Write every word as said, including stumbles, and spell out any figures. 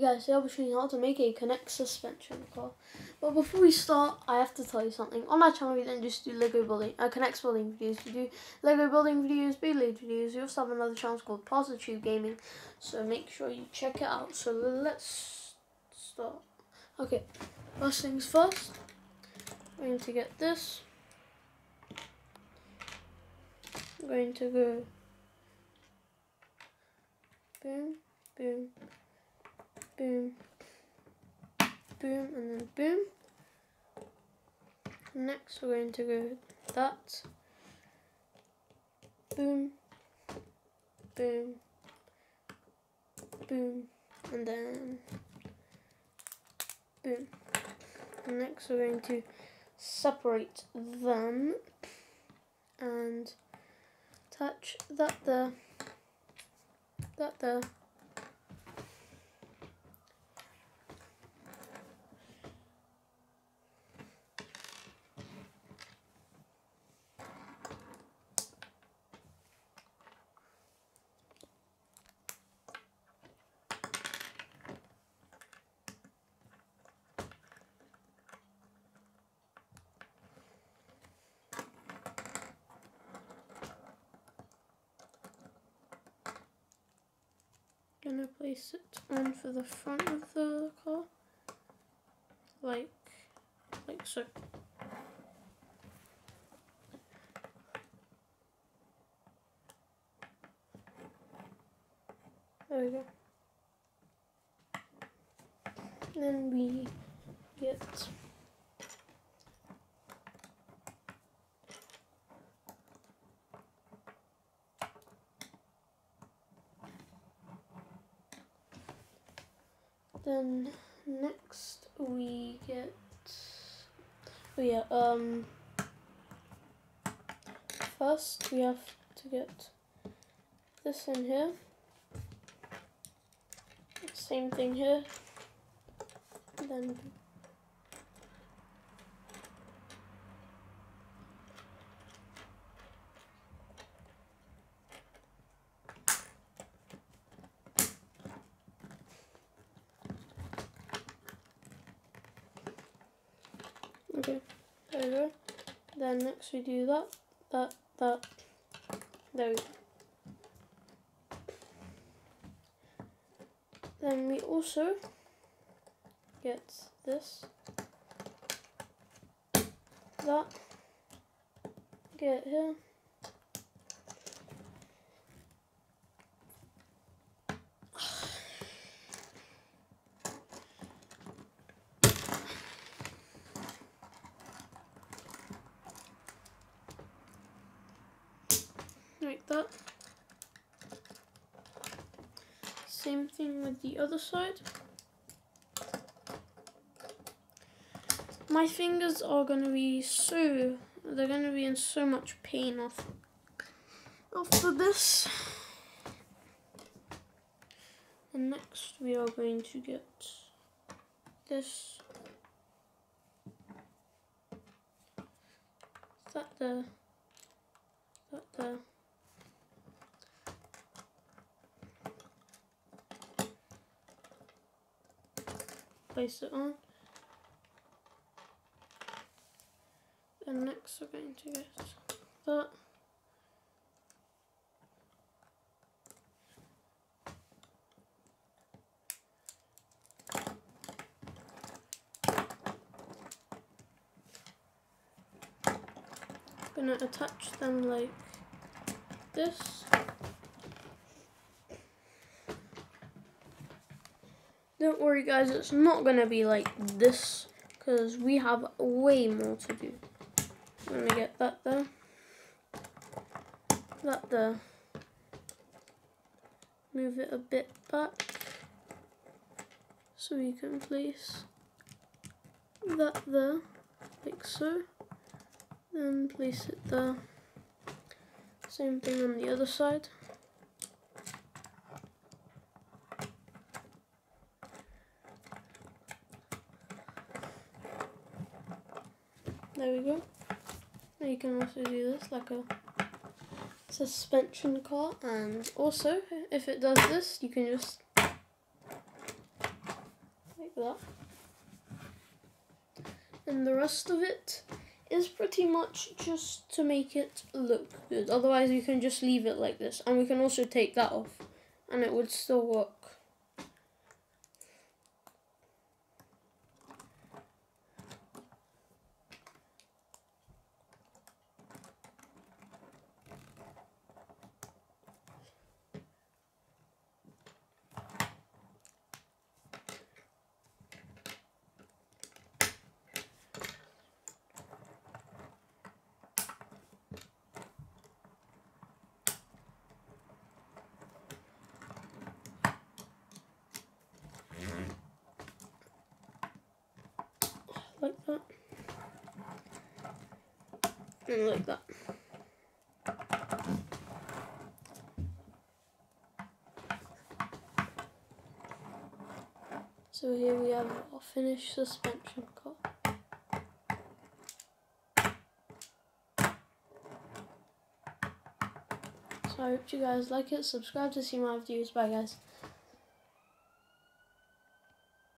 You guys see, I'll be showing you how to make a K'nex suspension car. But before we start, I have to tell you something. On our channel, we don't just do Lego building, uh, K'nex building videos. We do Lego building videos, big league videos. We also have another channel called Parsatube Gaming. So make sure you check it out. So let's start. Okay, first things first. I'm going to get this. I'm going to go boom, boom, boom, boom, and then boom. Next, we're going to go that, boom, boom, boom, and then boom. Next, we're going to separate them and attach that there, that there. I'm going to place it on for the front of the car, like, like so. There we go. And then we get Then next we get, oh yeah, um, first we have to get this in here, same thing here, then okay, there we go. Then next we do that, that, that. There we go. Then we also get this, that, get here. Like that. Same thing with the other side. My fingers are gonna be so they're gonna be in so much pain off after this. And next we are going to get this, that there, that there. Place it on. Then next we're going to get that, I'm going to attach them like this. Don't worry guys, it's not going to be like this, because we have way more to do. I'm going to get that there, that there, move it a bit back, so we can place that there, like so, then place it there, same thing on the other side. There we go. Now you can also do this like a suspension car, and also if it does this, you can just like that. And the rest of it is pretty much just to make it look good. Otherwise you can just leave it like this. And we can also take that off and it would still work. Like that, and like that. So here we have our finished suspension car. So I hope you guys like it. Subscribe to see my videos. Bye guys.